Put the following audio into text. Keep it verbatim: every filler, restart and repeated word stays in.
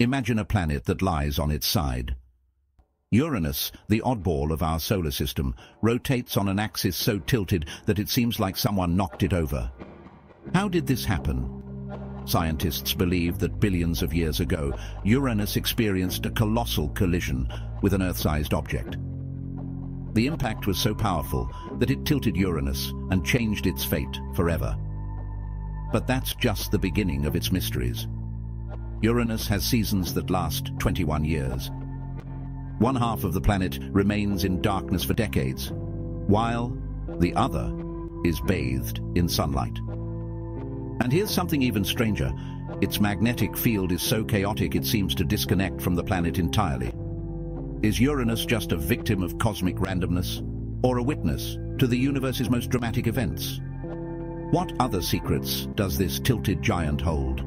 Imagine a planet that lies on its side. Uranus, the oddball of our solar system, rotates on an axis so tilted that it seems like someone knocked it over. How did this happen? Scientists believe that billions of years ago, Uranus experienced a colossal collision with an Earth-sized object. The impact was so powerful that it tilted Uranus and changed its fate forever. But that's just the beginning of its mysteries. Uranus has seasons that last twenty-one years. One half of the planet remains in darkness for decades, while the other is bathed in sunlight. And here's something even stranger. Its magnetic field is so chaotic it seems to disconnect from the planet entirely. Is Uranus just a victim of cosmic randomness, or a witness to the universe's most dramatic events? What other secrets does this tilted giant hold?